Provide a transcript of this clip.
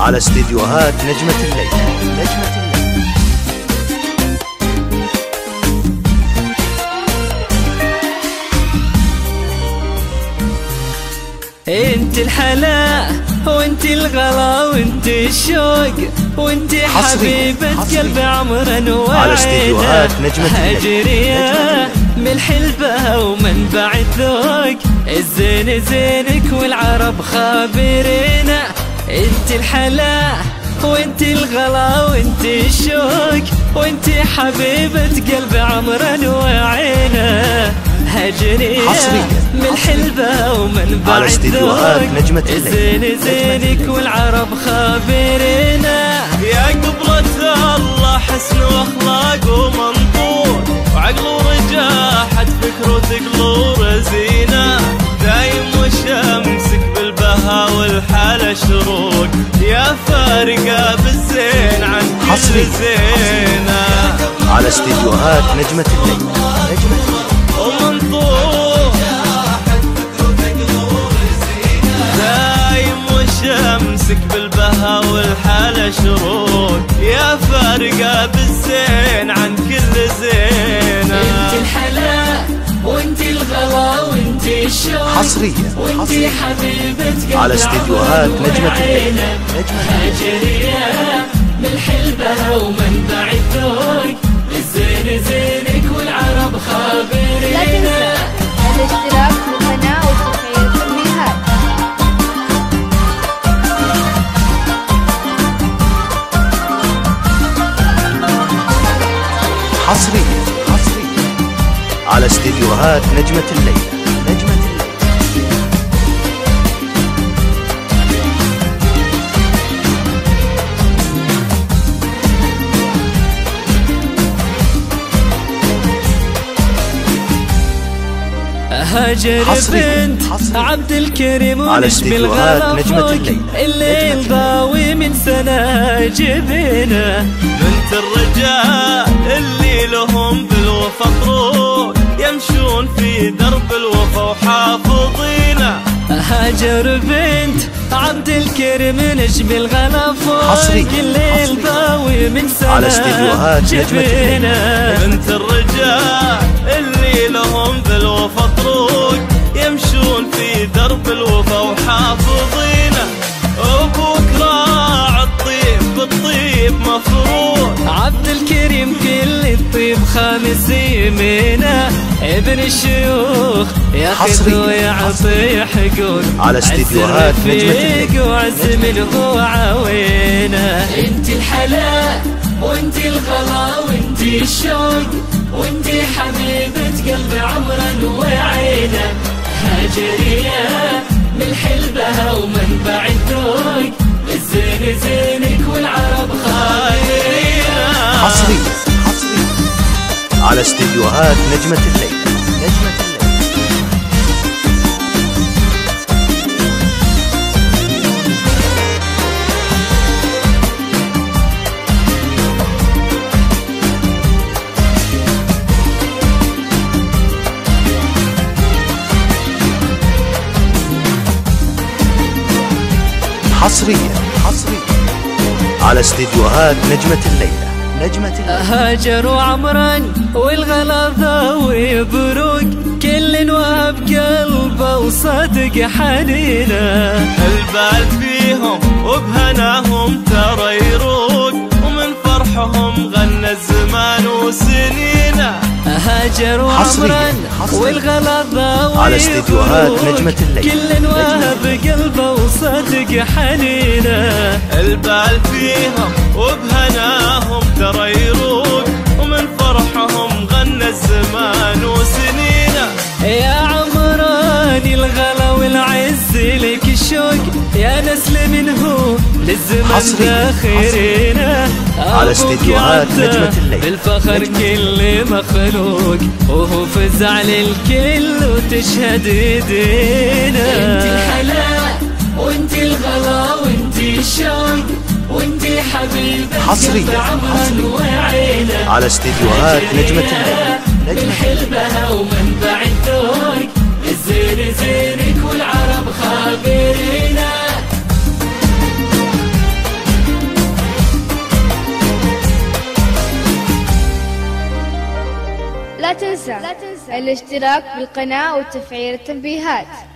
على استديوهات نجمة الليل. انت الحلا وانت الغلا وانت الشوق وانت حبيبة قلب عمران وعينها هاجرية من حلبها ومنبع الذوق، الزين زينك والعرب خابرينا. انت الحلا وانت الغلا وانت الشوق وانت حبيبة قلب عمران وعينها هاجرية من حلبها ومنبع الذوق، الزين زينك والعرب خابرينا. يا قبلة الله حسن واخلاق ومنطور وعقل ورجاء حد فكر وتقلور زينة، دايم وشمسك بالبها والحالة شروق، يا فارقة بالزين عن كل زينة. على استديوهات نجمة الليل ومنطور حد فكر وتقلور زينة، دايم وشمسك بالبها والحالة شروق، يا فارقة بالزين عن كل زينة. انت الحلا وانت الغلا وانت الشوق وانت حبيبة على استديوهات نجمة الليل هاجرية من حلبها ومنبع الذوق، الزين زينك والعرب خابرينا. الاشتراك في القناة والتفعيل والتنبيهات. على استديوهات نجمة الليل. هاجر بنت عبد الكريم ونجم الغلا الليل ضاوي من سنة جبنا، بنت الرجاء اللي لهم بالوفا طروق يمشون في درب الوفا وحافظينا. هاجر بنت عبد الكريم نجم الغلا فوق الليل ضاوي من سنة جبنا، بنت الرجاء اللي لهم بالوفا طروق يمشون في درب الوفا وحافظينا. ابوك راعى الطيب بالطيب مفروض، عبد الكريم كل الطيب خامس يمينه، ابن الشيوخ ياخذ ويعطي حقوق على استديوهات نجمة الليل وعز من ضوع عوينه. انت الحلا وانت الغلا وانت الشوق وانت حبيبة قلب عمران وعينه هاجرية من حلبها ومنبع الذوق، الزين زينك والعرب خايرينا. على استديوهات نجمة الليل. حصريا على استديوهات نجمة الليل. هاجر وعمران والغلا ضاوي بروق، كل وهب قلبه وصدق حنينه، البال فيهم وبهناهم ترى يروق ومن فرحهم غنى الزمان وسنينه. هاجر وعمران والغلا ضاوي على استديوهات نجمة الليل، كل وهب قلبه وصدق حنينه، البال فيهم وبهناهم ترى يروق ومن فرحهم غنى الزمان وسنينه. يا عمران الغلا والعز لك الشوق، يا نسل منه للزمان ذاخرينا، على استديوهات نجمة الليل بالفخر كل مخلوق وهو فزع للكل وتشهد ايدينا. انت الحلا وانت الغلا وانت الشوق وانت حبيبة قلب عمران وعينه على استديوهات نجمة الليل من حلبها ومنبع الذوق، الزين زينك والعرب خابرينا. ولا تنسى الاشتراك بالقناة وتفعيل التنبيهات.